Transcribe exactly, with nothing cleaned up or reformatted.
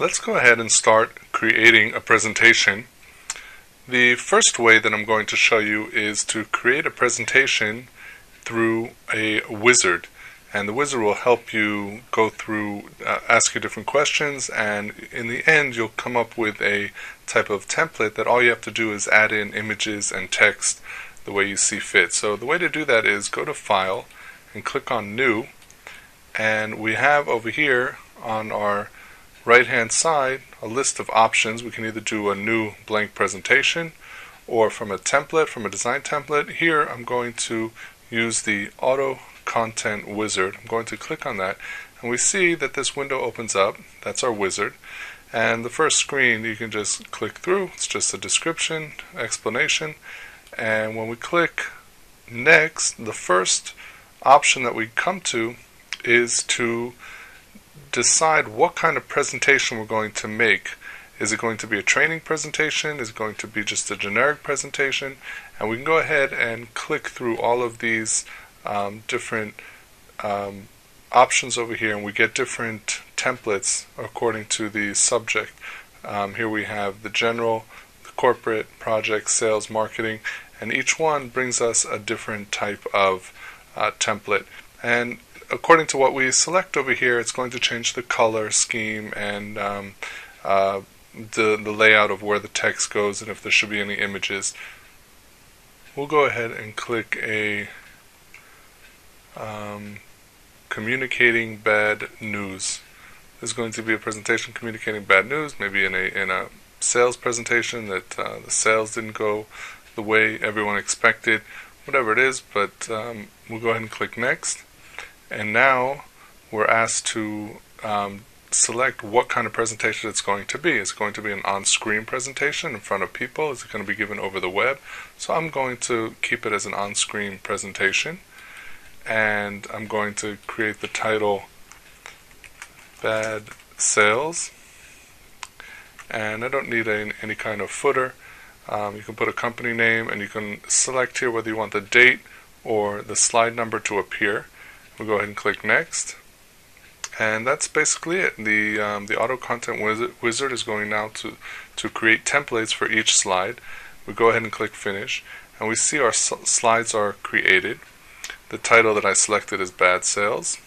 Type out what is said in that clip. Let's go ahead and start creating a presentation. The first way that I'm going to show you is to create a presentation through a wizard, and the wizard will help you go through, uh, ask you different questions, and in the end you'll come up with a type of template that all you have to do is add in images and text the way you see fit. So the way to do that is go to File and click on New, and we have over here on our right hand side a list of options. We can either do a new blank presentation or from a template, from a design template. Here I'm going to use the Auto Content Wizard. I'm going to click on that, and we see that this window opens up. That's our wizard, and the first screen you can just click through. It's just a description, explanation, and when we click next, the first option that we come to is to decide what kind of presentation we're going to make. Is it going to be a training presentation? Is it going to be just a generic presentation? And we can go ahead and click through all of these um, different um, options over here, and we get different templates according to the subject. Um, here we have the general, the corporate, project, sales, marketing, and each one brings us a different type of uh, template. And according to what we select over here, it's going to change the color scheme and um, uh, the, the layout of where the text goes and if there should be any images. We'll go ahead and click a um, communicating bad news. This is going to be a presentation communicating bad news, maybe in a, in a sales presentation that uh, the sales didn't go the way everyone expected, whatever it is, but um, we'll go ahead and click next. And now we're asked to um, select what kind of presentation it's going to be. Is it going to be an on-screen presentation in front of people? Is it going to be given over the web? So I'm going to keep it as an on-screen presentation, and I'm going to create the title Bad Sales, and I don't need a, any kind of footer. Um, you can put a company name, and you can select here whether you want the date or the slide number to appear. We'll go ahead and click next, and that's basically it. The um, the auto content wizard, wizard is going now to to create templates for each slide. We go ahead and click finish, and we see our slides are created. The title that I selected is Bad Sales.